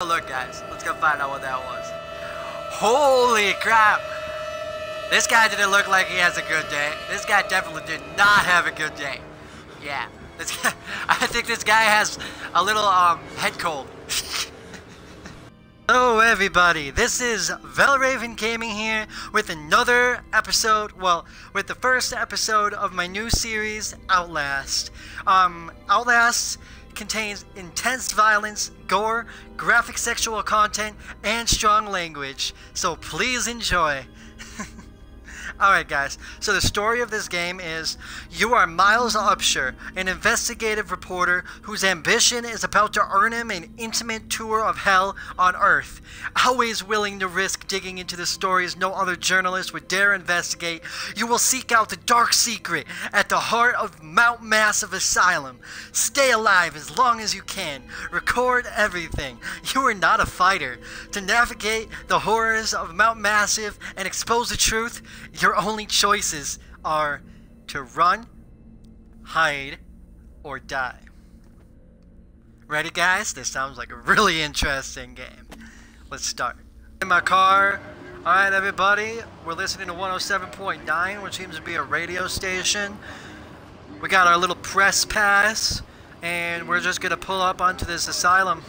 Look, guys, let's go find out what that was. Holy crap! This guy didn't look like he has a good day. This guy definitely did not have a good day. Yeah, this guy, I think this guy has a little head cold. Hello everybody, this is Valravn Gaming here with another episode, well, with the first episode of my new series, Outlast. Outlast contains intense violence, gore, graphic sexual content, and strong language, so please enjoy. Alright guys, so the story of this game is, you are Miles Upshur, an investigative reporter whose ambition is about to earn him an intimate tour of hell on Earth. Always willing to risk digging into the stories no other journalist would dare investigate, you will seek out the dark secret at the heart of Mount Massive Asylum. Stay alive as long as you can. Record everything. You are not a fighter. To navigate the horrors of Mount Massive and expose the truth, your only choices are to run, hide, or die. Ready guys? This sounds like a really interesting game. Let's start. In my car. Alright everybody, we're listening to 107.9, which seems to be a radio station. We got our little press pass, and we're just gonna pull up onto this asylum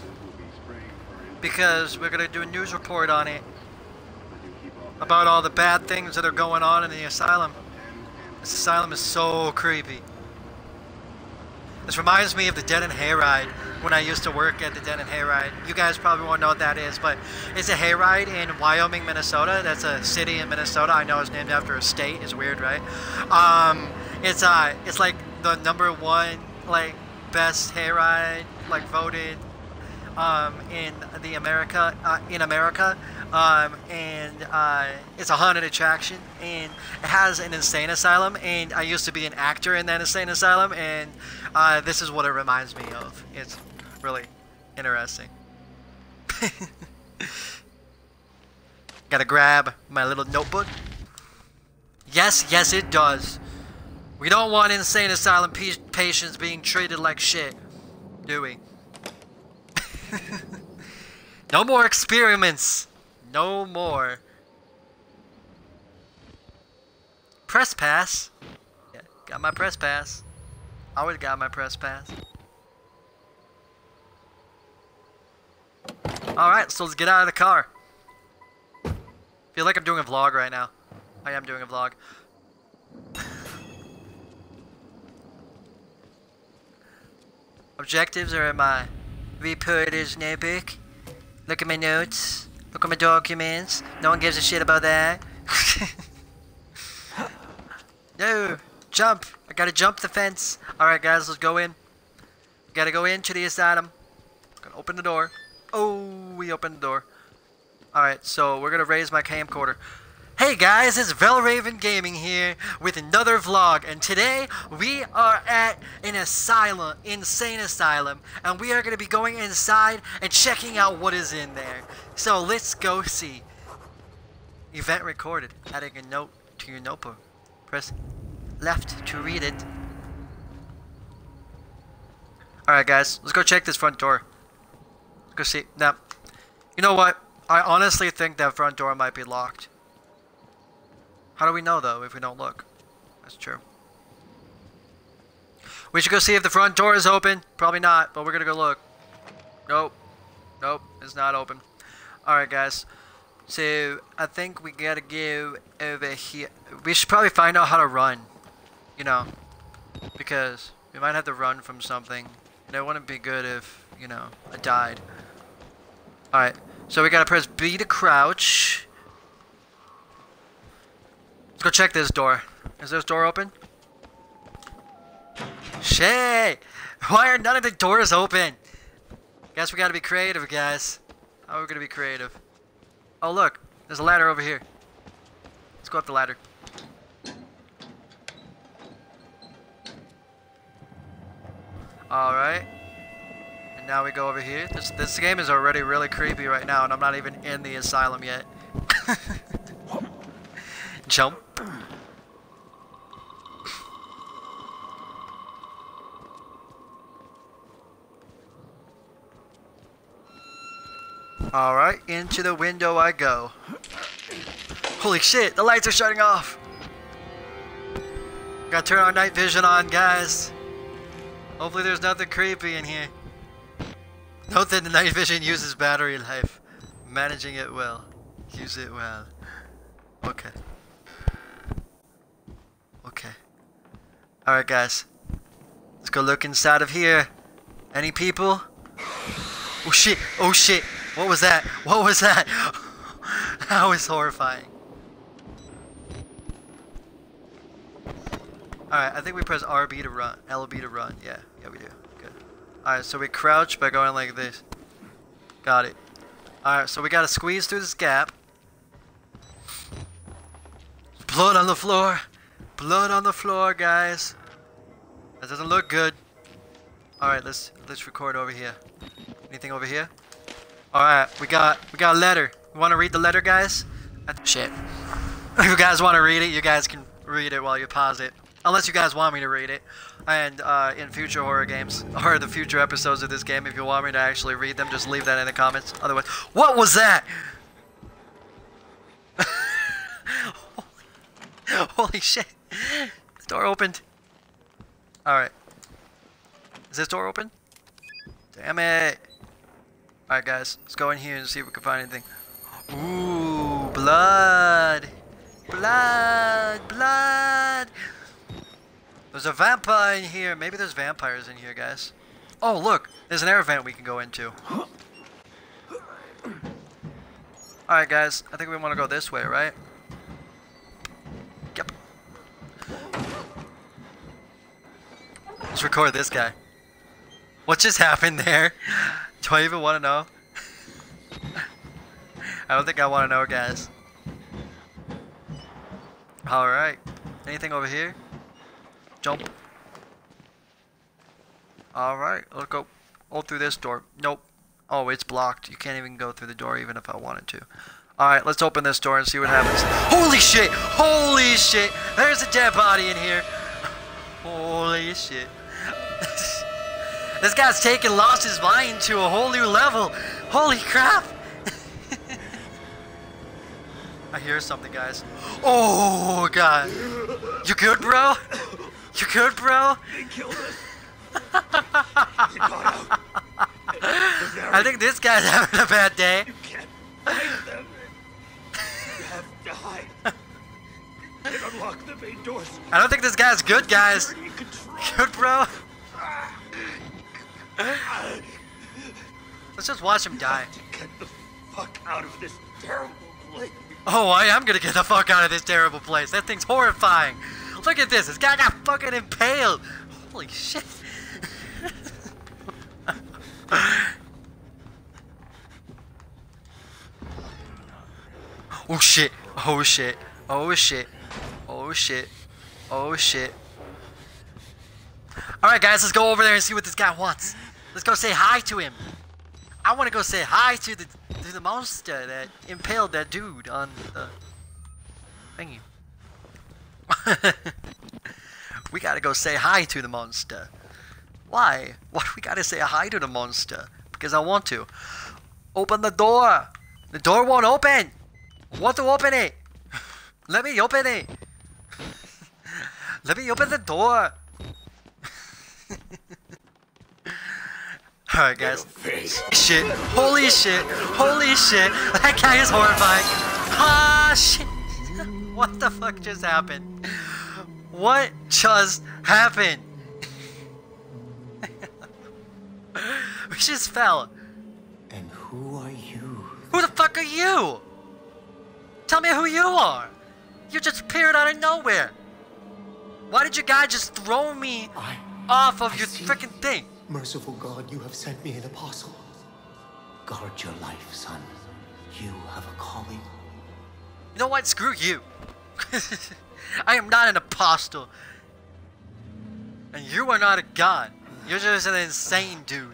because we're gonna do a news report on it. About all the bad things that are going on in the asylum. This asylum is so creepy. This reminds me of the Den and Hayride when I used to work at the Den and Hayride. You guys probably won't know what that is, but it's a hayride in Wyoming, Minnesota. That's a city in Minnesota. I know it's named after a state. It's weird, right? It's like the #1 like best hayride like voted in America, and it's a haunted attraction, and it has an insane asylum, and I used to be an actor in that insane asylum, and this is what it reminds me of. It's really interesting. Gotta grab my little notebook. Yes, yes it does. We don't want insane asylum patients being treated like shit, do we? No more experiments. No more. Press pass. Yeah, got my press pass. I always got my press pass. Alright, so let's get out of the car. Feel like I'm doing a vlog right now. I am doing a vlog. Objectives are in my reporter's notebook. Look at my notes. Look at my documents. No one gives a shit about that. No! Jump! I gotta jump the fence. Alright guys, let's go in. We gotta go into the asylum. Gonna open the door. Oh, we opened the door. Alright, so we're gonna raise my camcorder. Hey guys, it's Valravn Gaming here with another vlog, and today we are at an asylum, insane asylum, and we are going to be going inside and checking out what is in there. So let's go see. Event recorded. Adding a note to your notebook. Press left to read it. Alright guys, let's go check this front door. Let's go see. Now, you know what? I honestly think that front door might be locked. How do we know, though, if we don't look? That's true. We should go see if the front door is open. Probably not, but we're gonna go look. Nope. Nope, it's not open. Alright, guys. So, I think we gotta go over here. We should probably find out how to run. You know, because we might have to run from something. And it wouldn't be good if, you know, I died. Alright, so we gotta press B to crouch. Let's go check this door. Is this door open? Shit! Why are none of the doors open? Guess we gotta be creative, guys. How are we gonna be creative? Oh look, there's a ladder over here. Let's go up the ladder. Alright. And now we go over here. This game is already really creepy right now, and I'm not even in the asylum yet. Jump. Alright, into the window I go. Holy shit, the lights are shutting off. Gotta turn our night vision on, guys. Hopefully there's nothing creepy in here. Note that the night vision uses battery life. Managing it well. Use it well. Okay. Okay. Alright, guys. Let's go look inside of here. Any people? Oh shit! Oh shit! What was that? What was that? That was horrifying. Alright, I think we press RB to run. LB to run. Yeah. Yeah, we do. Good. Alright, so we crouch by going like this. Got it. Alright, so we gotta squeeze through this gap. Blood on the floor. Blood on the floor, guys. That doesn't look good. Alright, let's record over here. Anything over here? Alright, we got a letter. You wanna read the letter, guys? Shit. If you guys wanna read it, you guys can read it while you pause it. Unless you guys want me to read it. And in future horror games, or the future episodes of this game, if you want me to actually read them, just leave that in the comments. Otherwise, what was that? Holy shit. The door opened. Alright. Is this door open? Damn it. Alright, guys. Let's go in here and see if we can find anything. Ooh, blood. Blood. Blood. There's a vampire in here. Maybe there's vampires in here, guys. Oh, look. There's an air vent we can go into. Alright, guys. I think we want to go this way, right? Yep. Let's record this guy. What just happened there? Do I even want to know? I don't think I want to know, guys. Alright. Anything over here? Jump. Alright. Let's go. Oh, through this door. Nope. Oh, it's blocked. You can't even go through the door even if I wanted to. Alright, let's open this door and see what happens. Holy shit! Holy shit! There's a dead body in here! Holy shit. This guy's lost his mind to a whole new level. Holy crap. I hear something, guys. Oh, God. You good, bro? You good, bro? They killed us. I think this guy's having a bad day. You can't fight them. You have to hide. They've unlocked the main doors. I don't think this guy's good, guys. Good, bro? Let's just watch him die. Get the fuck out of this terrible place. Oh, I am gonna get the fuck out of this terrible place. That thing's horrifying. Look at this. This guy got fucking impaled. Holy shit. Oh shit. Oh shit. Oh shit. Oh shit. Oh shit. Alright, guys, let's go over there and see what this guy wants. Let's go say hi to him. I want to go say hi to the monster that impaled that dude on the thingy. We gotta go say hi to the monster. Why? Why do we gotta say hi to the monster? Because I want to. Open the door. The door won't open. I want to open it. Let me open it. Let me open the door. Alright, guys. Shit. Holy shit. Holy shit. That guy is horrifying. Ah, shit. What the fuck just happened? What just happened? We just fell. And who are you? Who the fuck are you? Tell me who you are. You just appeared out of nowhere. Why did you guys just throw me off of your freaking thing? Merciful God, you have sent me an apostle. Guard your life, son. You have a calling. You know what? Screw you. I am not an apostle. And you are not a god. You're just an insane dude.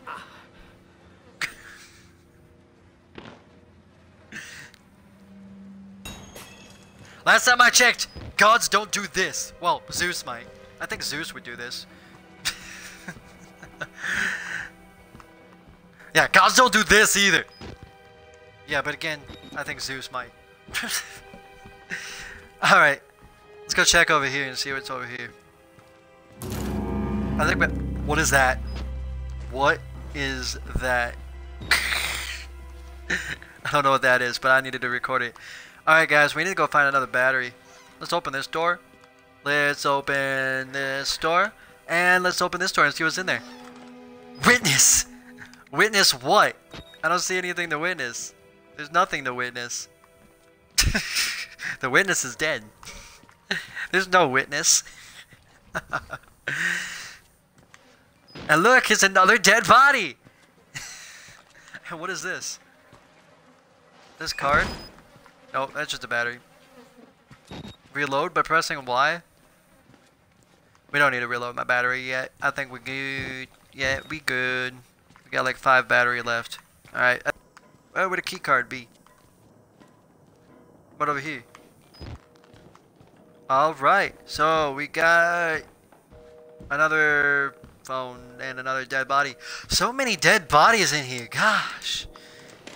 Last time I checked, gods don't do this. Well, Zeus might. I think Zeus would do this. Yeah, gods don't do this either. Yeah, but again, I think Zeus might. Alright. Let's go check over here and see what's over here. I think, but what is that? What is that? I don't know what that is, but I needed to record it. Alright guys, we need to go find another battery. Let's open this door. Let's open this door. And let's open this door and see what's in there. Witness! Witness what? I don't see anything to witness. There's nothing to witness. The witness is dead. There's no witness. And look, it's another dead body! And what is this? This card? Oh, that's just a battery. Reload by pressing Y? We don't need to reload my battery yet. I think we're good. Yeah, we good. We got like 5 battery left. Alright. Where would a key card be? What over here? Alright, so we got another phone and another dead body. So many dead bodies in here, gosh.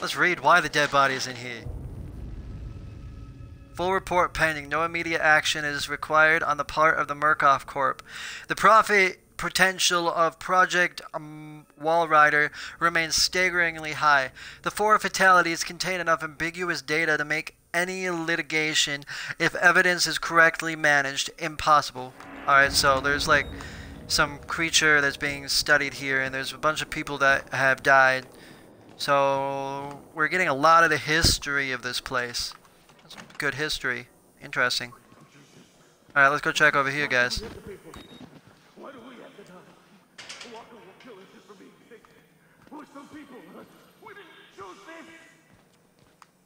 Let's read why the dead body is in here. Full report pending. No immediate action is required on the part of the Murkoff Corp. The profit potential of Project Wall Rider remains staggeringly high. The 4 fatalities contain enough ambiguous data to make any litigation, if evidence is correctly managed, impossible. Alright, so there's like some creature that's being studied here, and there's a bunch of people that have died. So we're getting a lot of the history of this place. That's good history. Interesting. Alright, let's go check over here, guys.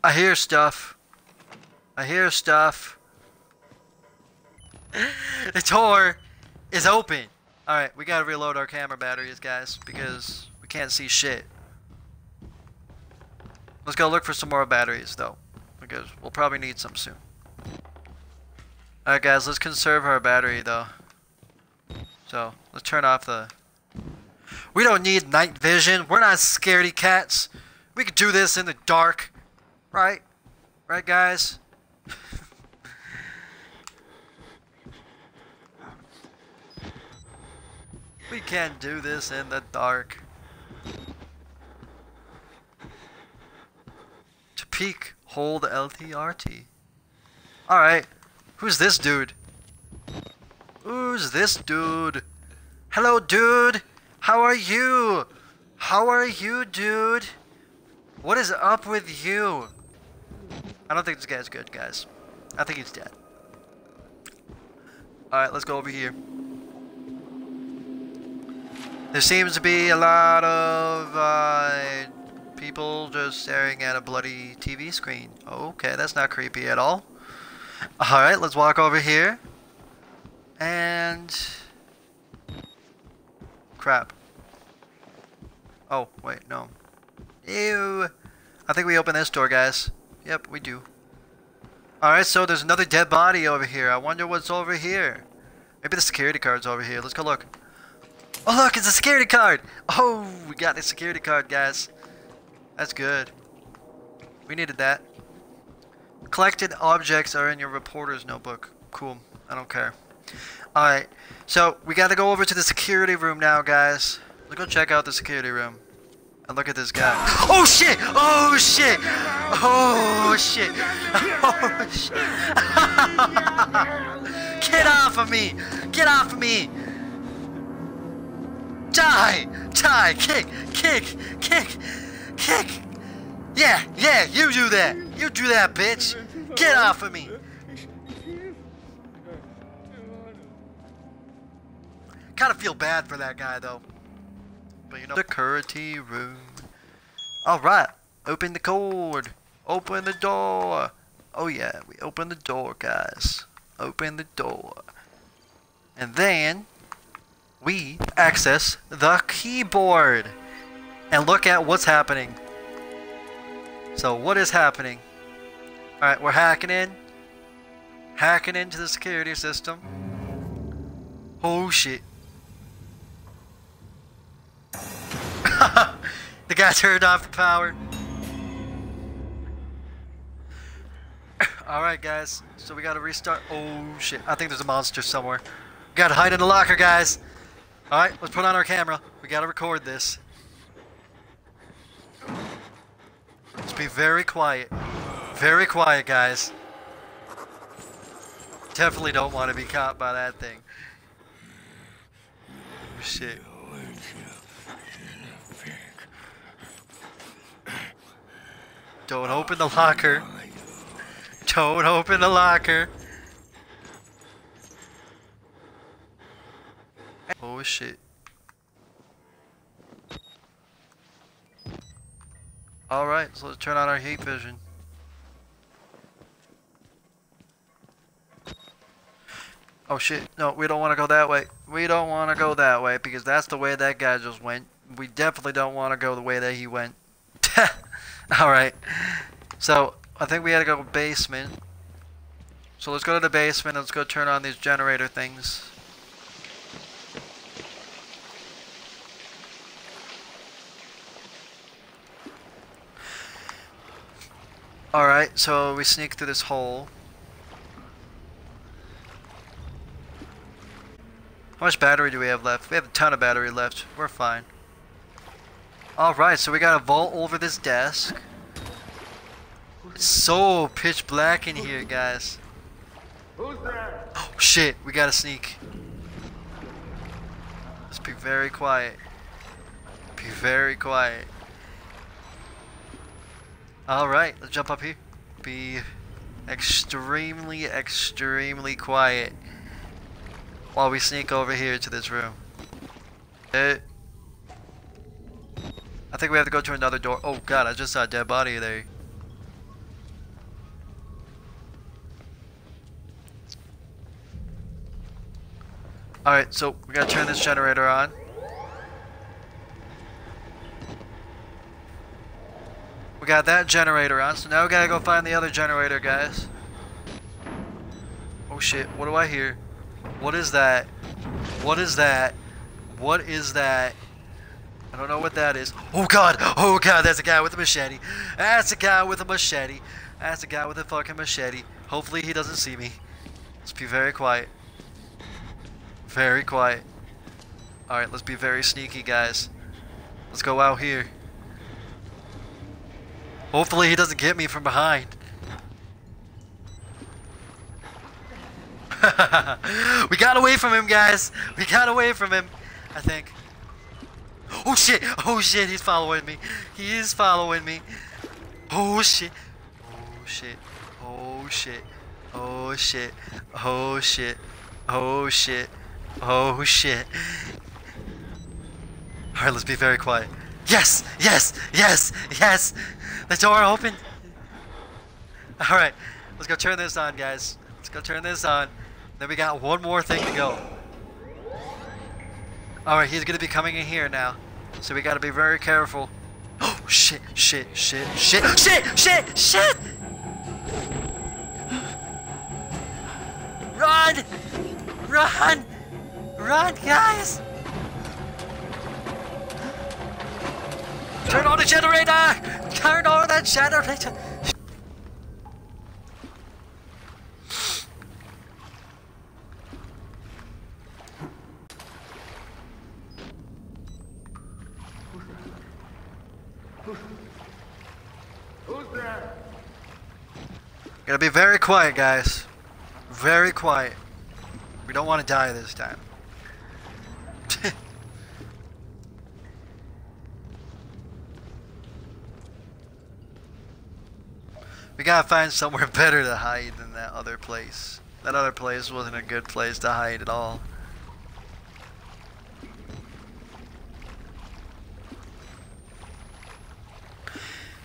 I hear stuff. I hear stuff. The door is open. Alright, we gotta reload our camera batteries, guys, because we can't see shit. Let's go look for some more batteries, though, because we'll probably need some soon. Alright, guys, let's conserve our battery, though. So, let's turn off the... We don't need night vision. We're not scaredy cats. We could do this in the dark. Right? Right, guys? We can do this in the dark. To peek, hold LTRT. Alright. Who's this dude? Who's this dude? Hello, dude! How are you? How are you, dude? What is up with you? I don't think this guy's good, guys. I think he's dead. Alright, let's go over here. There seems to be a lot of people just staring at a bloody TV screen. Okay, that's not creepy at all. Alright, let's walk over here. And... crap. Oh, wait, no. Ew. I think we open this door, guys. Yep, we do. Alright, so there's another dead body over here. I wonder what's over here. Maybe the security card's over here. Let's go look. Oh, look, it's a security card! Oh, we got the security card, guys. That's good. We needed that. Collected objects are in your reporter's notebook. Cool. I don't care. Alright, so we gotta go over to the security room now, guys. Let's go check out the security room. And look at this guy. Oh shit! Oh shit! Oh shit! Oh shit! Get off of me! Get off of me! Die! Die! Kick! Kick! Kick! Kick! Yeah! Yeah! You do that! You do that, bitch! Get off of me! Kinda feel bad for that guy, though. But you know, security room. Alright, open the cord. Open the door. Oh yeah, we open the door, guys. Open the door. And then we access the keyboard and look at what's happening. So what is happening? Alright, we're hacking in. Hacking into the security system. Oh shit. The guy turned off the power. Alright guys, so we gotta restart. Oh shit, I think there's a monster somewhere. We gotta hide in the locker, guys. Alright, let's put on our camera. We gotta record this. Let's be very quiet. Very quiet, guys. Definitely don't want to be caught by that thing. Shit. Don't open the locker. Don't open the locker. Oh shit. Alright, so let's turn on our heat vision. Oh shit, no, we don't want to go that way. We don't want to go that way because that's the way that guy just went. We definitely don't want to go the way that he went. Alright, so I think we had to go basement. So let's go to the basement and let's go turn on these generator things. Alright, so we sneak through this hole. How much battery do we have left? We have a ton of battery left. We're fine. Alright, so we gotta vault over this desk. It's so pitch black in here, guys. Who's there? Oh shit, we gotta sneak. Let's be very quiet. Be very quiet. Alright, let's jump up here. Be extremely, extremely quiet while we sneak over here to this room. I think we have to go to another door. Oh god, I just saw a dead body there. Alright, so we gotta turn this generator on. We got that generator on, so now we gotta go find the other generator, guys. Oh shit, what do I hear? What is that? What is that? What is that? I don't know what that is. Oh god, that's a guy with a machete. That's a guy with a machete. That's a guy with a fucking machete. Hopefully he doesn't see me. Let's be very quiet. Very quiet. Alright, let's be very sneaky, guys. Let's go out here. Hopefully he doesn't get me from behind. We got away from him, guys. We got away from him, I think. Oh shit! Oh shit! He's following me. He is following me. Oh shit! Oh shit! Oh shit! Oh shit! Oh shit! Oh shit! Oh shit! All right, let's be very quiet. Yes! Yes! Yes! Yes! The door opened. All right, let's go turn this on, guys. Let's go turn this on. Then we got one more thing to go. All right, he's gonna be coming in here now. So we gotta be very careful. Oh shit, shit, shit, shit, shit, shit, shit! Run! Run! Run, guys! Turn on the generator! Turn on that generator! Gotta be very quiet, guys. Very quiet. We don't want to die this time. We gotta find somewhere better to hide than that other place. That other place wasn't a good place to hide at all.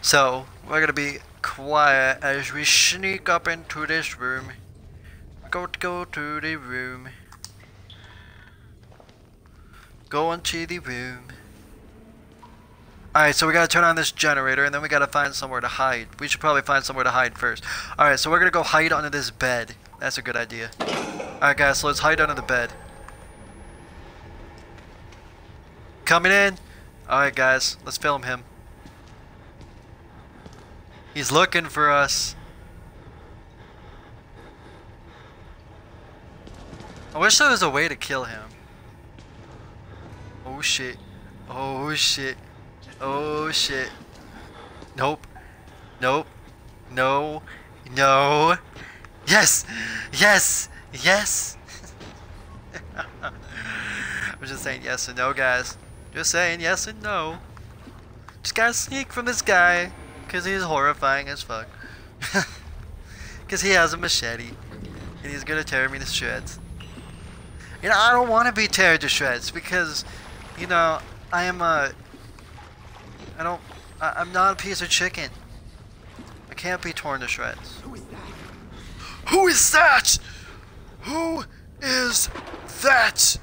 So, we're gonna be quiet as we sneak up into this room. Go to the room. Go into the room. Alright, so we gotta turn on this generator and then we gotta find somewhere to hide. We should probably find somewhere to hide first. Alright, so we're gonna go hide under this bed. That's a good idea. Alright guys, so let's hide under the bed. Coming in. Alright guys, let's film him. He's looking for us. I wish there was a way to kill him. Oh shit. Oh shit. Oh shit. Nope. Nope. No. No. Yes! Yes! Yes! I'm just saying yes and no, guys. Just saying yes and no. Just gotta sneak from this guy, because he's horrifying as fuck. Because he has a machete, and he's gonna tear me to shreds. You know, I don't want to be teared to shreds, because, you know, I am a... I'm not a piece of chicken. I can't be torn to shreds. Who is that? Who is that? Who is that?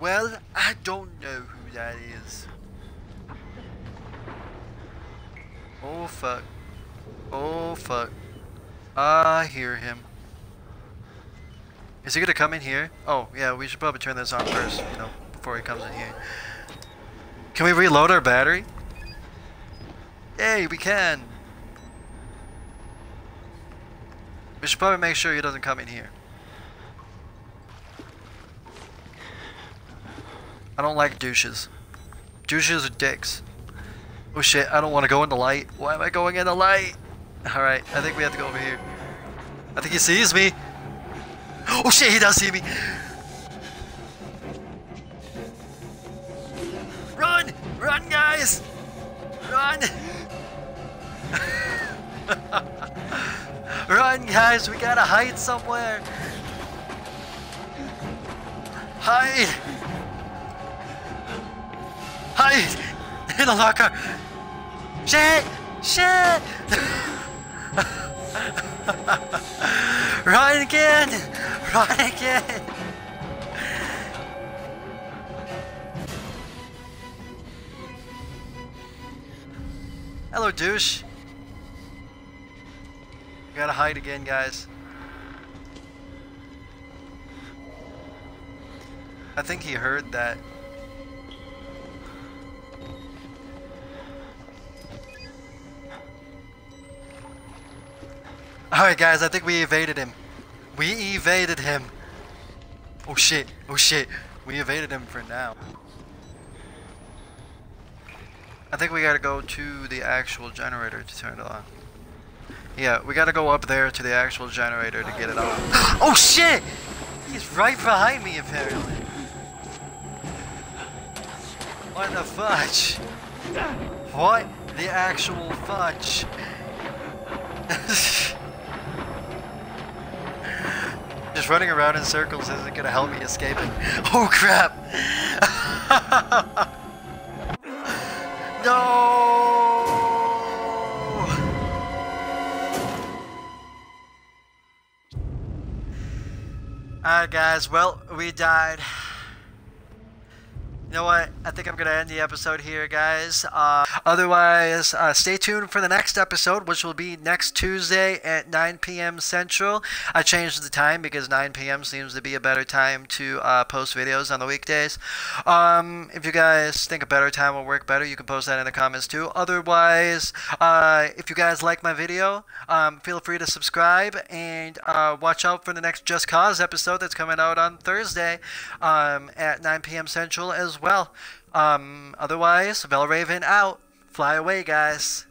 Well, I don't know who that is. Oh fuck. Oh fuck. I hear him. Is he gonna come in here? Oh yeah, we should probably turn this on first, you know, before he comes in here. Can we reload our battery? Hey, we can. We should probably make sure he doesn't come in here. I don't like douches. Douches are dicks. Oh shit, I don't want to go in the light. Why am I going in the light? Alright, I think we have to go over here. I think he sees me. Oh shit, he does see me. Run! Run, guys! Run! Run, guys! We gotta hide somewhere! Hide! Hide! In the locker! Shit! Shit! Run again! Run again! Hello, douche. We gotta hide again, guys. I think he heard that. Alright guys, I think we evaded him. We evaded him. Oh shit, oh shit. We evaded him for now. I think we gotta go to the actual generator to turn it on. Yeah, we gotta go up there to the actual generator to get it on. Oh shit! He's right behind me apparently. What the fudge? What the actual fudge? Just running around in circles isn't gonna help me escape it. Oh crap! No! Alright guys, well, we died. You know what? I think I'm going to end the episode here, guys. Otherwise, stay tuned for the next episode, which will be next Tuesday at 9 p.m. Central. I changed the time because 9 p.m. seems to be a better time to post videos on the weekdays. If you guys think a better time will work better, you can post that in the comments too. Otherwise, if you guys like my video, feel free to subscribe and watch out for the next Just Cause episode that's coming out on Thursday at 9 p.m. Central as well. Otherwise, Valravn out. Fly away, guys.